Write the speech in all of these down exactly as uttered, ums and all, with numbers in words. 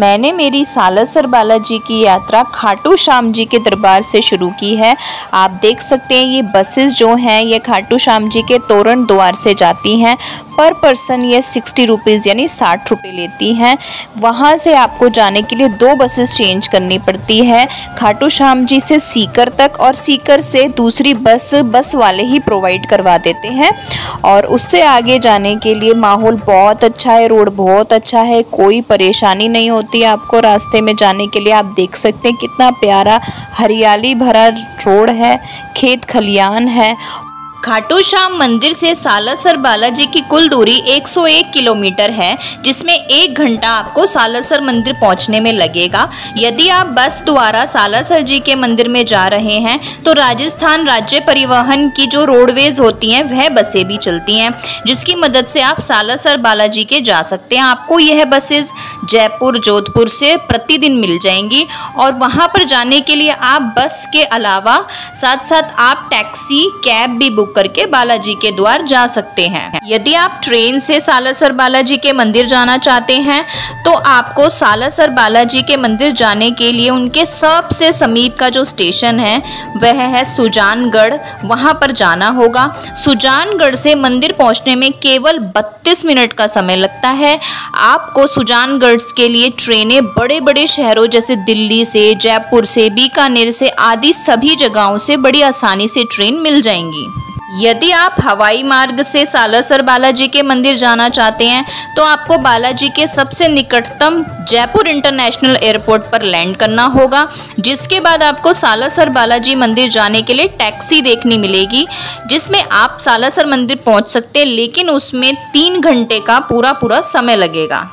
मैंने मेरी सालासर बालाजी की यात्रा खाटू श्याम जी के दरबार से शुरू की है। आप देख सकते हैं ये बसेस जो हैं ये खाटू श्याम जी के तोरण द्वार से जाती हैं। पर पर्सन ये सिक्सटी रुपीज़ यानी साठ रुपये लेती हैं। वहाँ से आपको जाने के लिए दो बसेस चेंज करनी पड़ती है, खाटू श्याम जी से सीकर तक, और सीकर से दूसरी बस बस वाले ही प्रोवाइड करवा देते हैं। और उससे आगे जाने के लिए माहौल बहुत अच्छा है, रोड बहुत अच्छा है, कोई परेशानी नहीं होती आपको रास्ते में जाने के लिए। आप देख सकते हैं कितना प्यारा हरियाली भरा रोड है, खेत खलियान है। खाटू श्याम मंदिर से सालासर बालाजी की कुल दूरी एक सौ एक किलोमीटर है, जिसमें एक घंटा आपको सालासर मंदिर पहुंचने में लगेगा। यदि आप बस द्वारा सालासर जी के मंदिर में जा रहे हैं तो राजस्थान राज्य परिवहन की जो रोडवेज होती हैं वह बसें भी चलती हैं, जिसकी मदद से आप सालासर बालाजी के जा सकते हैं। आपको यह बसेस जयपुर जोधपुर से प्रतिदिन मिल जाएंगी। और वहाँ पर जाने के लिए आप बस के अलावा साथ साथ आप टैक्सी कैब भी बुक करके बालाजी के द्वार जा सकते हैं। यदि आप ट्रेन से सालासर बालाजी के मंदिर जाना चाहते हैं तो आपको सालासर बालाजी के मंदिर जाने के लिए उनके सबसे समीप का जो स्टेशन है वह है सुजानगढ़, वहां पर जाना होगा। सुजानगढ़ से मंदिर पहुंचने में केवल बत्तीस मिनट का समय लगता है। आपको सुजानगढ़ के लिए ट्रेनें बड़े बड़े शहरों जैसे दिल्ली से, जयपुर से, बीकानेर से आदि सभी जगहों से बड़ी आसानी से ट्रेन मिल जाएंगी। यदि आप हवाई मार्ग से सालासर बालाजी के मंदिर जाना चाहते हैं तो आपको बालाजी के सबसे निकटतम जयपुर इंटरनेशनल एयरपोर्ट पर लैंड करना होगा, जिसके बाद आपको सालासर बालाजी मंदिर जाने के लिए टैक्सी देखनी मिलेगी, जिसमें आप सालासर मंदिर पहुंच सकते हैं, लेकिन उसमें तीन घंटे का पूरा पूरा समय लगेगा।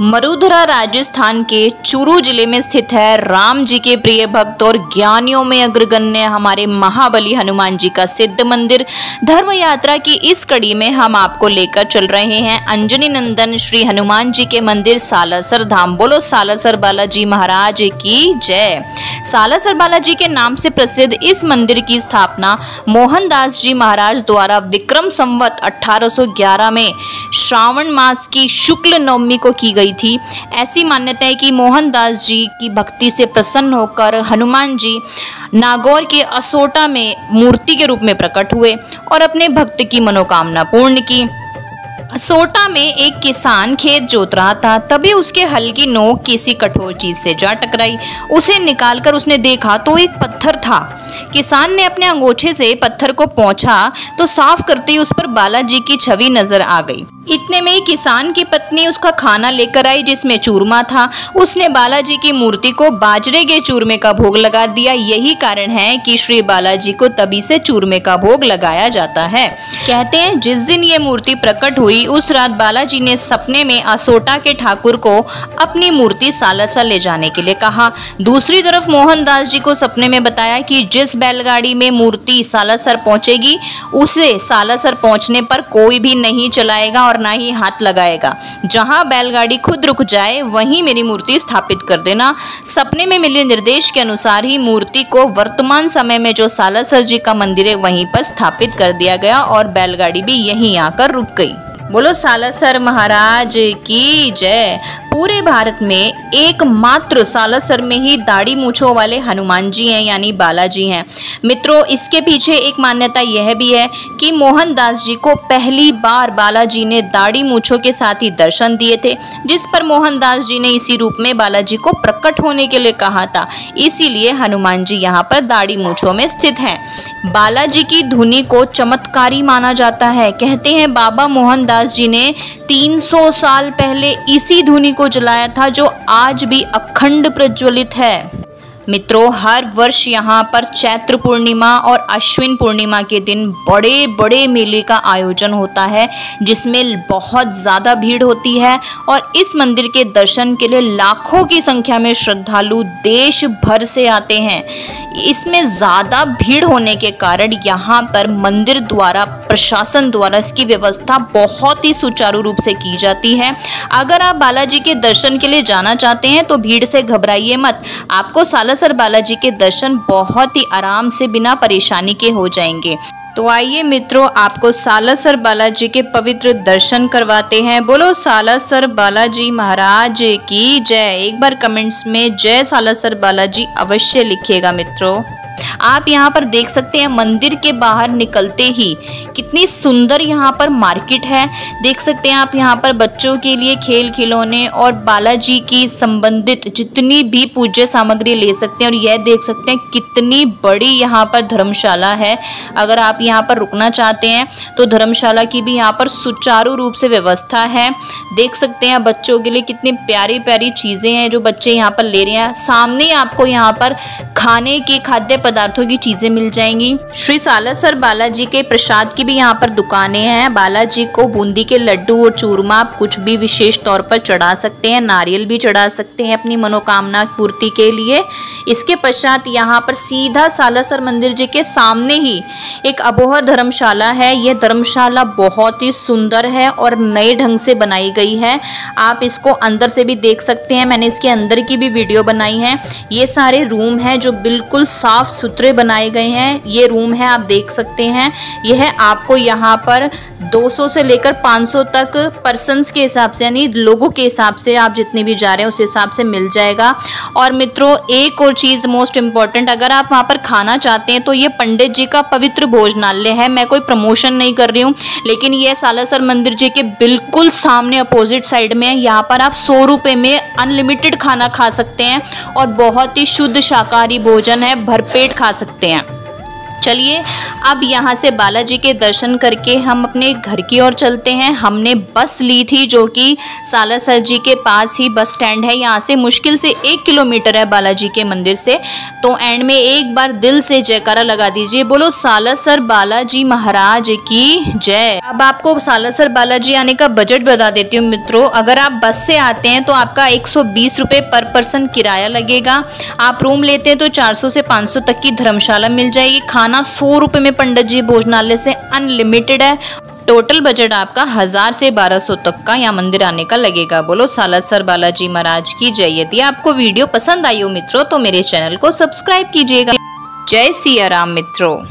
मरुधरा राजस्थान के चूरू जिले में स्थित है। राम जी के प्रिय भक्त और ज्ञानियों में अग्रगण्य हमारे महाबली हनुमान जी का सिद्ध मंदिर। धर्म यात्रा की इस कड़ी में हम आपको लेकर चल रहे हैं अंजनी नंदन श्री हनुमान जी के मंदिर सालासर धाम। बोलो सालासर बालाजी महाराज की जय। सालासर बालाजी के नाम से प्रसिद्ध इस मंदिर की स्थापना मोहनदास जी महाराज द्वारा विक्रम संवत अठारह सौ ग्यारह में श्रावण मास की शुक्ल नवमी को की गई थी। ऐसी मान्यता है कि मोहनदास जी की भक्ति से प्रसन्न होकर हनुमान जी नागौर के असोटा में मूर्ति के रूप में प्रकट हुए और अपने भक्त की मनोकामना पूर्ण की। असोटा में एक किसान खेत जोत रहा था, तभी उसके हल की नोक किसी कठोर चीज से जा टकराई। उसे निकालकर उसने देखा तो एक पत्थर था। किसान ने अपने अंगोछे से पत्थर को पोंछा तो साफ करते ही उस पर बालाजी की छवि नजर आ गई। इतने में ही किसान की पत्नी उसका खाना लेकर आई जिसमें चूरमा था। उसने बालाजी की मूर्ति को बाजरे के चूरमे का भोग लगा दिया। यही कारण है कि श्री बालाजी को तभी से चूरमे का भोग लगाया जाता है। कहते हैं जिस दिन ये मूर्ति प्रकट हुई उस रात बालाजी ने सपने में असोटा के ठाकुर को अपनी मूर्ति सालासर ले जाने के लिए कहा। दूसरी तरफ मोहनदास जी को सपने में बताया कि जिस बैलगाड़ी में मूर्ति सालासर पहुंचेगी उसे सालासर पहुंचने पर कोई भी नहीं चलाएगा और ना ही हाथ लगाएगा। जहां बैलगाड़ी खुद रुक जाए वहीं मेरी मूर्ति स्थापित कर देना। सपने में मिले निर्देश के अनुसार ही मूर्ति को वर्तमान समय में जो सालासर जी का मंदिर है वहीं पर स्थापित कर दिया गया और बैलगाड़ी भी यहीं आकर रुक गई। बोलो सालासर महाराज की जय। पूरे भारत में एकमात्र सालासर में ही दाढ़ी मूंछों वाले हनुमान जी हैं यानी बालाजी हैं। मित्रों, इसके पीछे एक मान्यता यह भी है कि मोहनदास जी को पहली बार बालाजी ने दाढ़ी मूंछों के साथ ही दर्शन दिए थे, जिस पर मोहनदास जी ने इसी रूप में बालाजी को प्रकट होने के लिए कहा था। इसीलिए हनुमान जी यहाँ पर दाढ़ी मूंछों में स्थित हैं। बालाजी की धुनी को चमत्कारी माना जाता है। कहते हैं बाबा मोहनदास जी ने तीन सौ साल पहले इसी धुनी को जलाया था जो आज भी अखंड प्रज्वलित है। मित्रों, हर वर्ष यहाँ पर चैत्र पूर्णिमा और अश्विन पूर्णिमा के दिन बड़े बड़े मेले का आयोजन होता है, जिसमें बहुत ज़्यादा भीड़ होती है और इस मंदिर के दर्शन के लिए लाखों की संख्या में श्रद्धालु देश भर से आते हैं। इसमें ज़्यादा भीड़ होने के कारण यहाँ पर मंदिर द्वारा, प्रशासन द्वारा इसकी व्यवस्था बहुत ही सुचारू रूप से की जाती है। अगर आप बालाजी के दर्शन के लिए जाना चाहते हैं तो भीड़ से घबराइए मत। आपको सालासर बालाजी के दर्शन बहुत ही आराम से बिना परेशानी के हो जाएंगे। तो आइए मित्रों, आपको सालासर बालाजी के पवित्र दर्शन करवाते हैं। बोलो सालासर बालाजी महाराज की जय। एक बार कमेंट्स में जय सालासर बालाजी अवश्य लिखिएगा मित्रों। आप यहाँ पर देख सकते हैं मंदिर के बाहर निकलते ही कितनी सुंदर यहाँ पर मार्केट है। देख सकते हैं आप यहाँ पर बच्चों के लिए खेल खिलौने और बालाजी की संबंधित जितनी भी पूज्य सामग्री ले सकते हैं। और यह देख सकते हैं कितनी बड़ी यहाँ पर धर्मशाला है। अगर आप यहाँ पर रुकना चाहते हैं तो धर्मशाला की भी यहाँ पर सुचारू रूप से व्यवस्था है। देख सकते हैं बच्चों के लिए कितनी प्यारी प्यारी चीज़ें हैं जो बच्चे यहाँ पर ले रहे हैं। सामने आपको यहाँ पर खाने के खाद्य पदार्थों की चीजें मिल जाएंगी। श्री सालासर बालाजी के प्रसाद की भी यहाँ पर दुकानें हैं। बालाजी को बूंदी के लड्डू और चूरमा आप कुछ भी विशेष तौर पर चढ़ा सकते हैं। नारियल भी चढ़ा सकते हैं अपनी मनोकामना पूर्ति के लिए। इसके पश्चात यहाँ पर सीधा सालासर मंदिर जी के सामने ही एक अबोहर धर्मशाला है। यह धर्मशाला बहुत ही सुंदर है और नए ढंग से बनाई गई है। आप इसको अंदर से भी देख सकते हैं। मैंने इसके अंदर की भी वीडियो बनाई है। ये सारे रूम हैं जो बिल्कुल साफ सूत्रे बनाए गए हैं। ये रूम है, आप देख सकते हैं। यह आपको यहाँ पर दो सौ से लेकर पाँच सौ तक पर्सन्स के हिसाब से यानी लोगों के हिसाब से आप जितने भी जा रहे हैं उस हिसाब से मिल जाएगा। और मित्रों एक और चीज़ मोस्ट इम्पॉर्टेंट, अगर आप वहाँ पर खाना चाहते हैं तो ये पंडित जी का पवित्र भोजनालय है। मैं कोई प्रमोशन नहीं कर रही हूँ, लेकिन यह सालासर मंदिर जी के बिल्कुल सामने अपोजिट साइड में है। यहाँ पर आप सौ रुपये में अनलिमिटेड खाना खा सकते हैं और बहुत ही शुद्ध शाकाहारी भोजन है, भरपेट खा सकते हैं। चलिए अब यहाँ से बालाजी के दर्शन करके हम अपने घर की ओर चलते हैं। हमने बस ली थी जो कि सालासर जी के पास ही बस स्टैंड है। यहाँ से मुश्किल से एक किलोमीटर है बालाजी के मंदिर से। तो एंड में एक बार दिल से जयकारा लगा दीजिए, बोलो सालासर बालाजी महाराज की जय। अब आपको सालासर बालाजी आने का बजट बता देती हूँ मित्रों। अगर आप बस से आते हैं तो आपका एक सौ बीस रुपये पर पर्सन किराया लगेगा। आप रूम लेते हैं तो चार सौ से पाँच सौ तक की धर्मशाला मिल जाएगी। खाना सौ रुपए में पंडित जी भोजनालय से अनलिमिटेड है। टोटल बजट आपका हजार से बारह सौ तक का यहाँ मंदिर आने का लगेगा। बोलो सालासर बालाजी महाराज की जय। यदि आपको वीडियो पसंद आई हो मित्रों तो मेरे चैनल को सब्सक्राइब कीजिएगा। जय सिया राम मित्रों।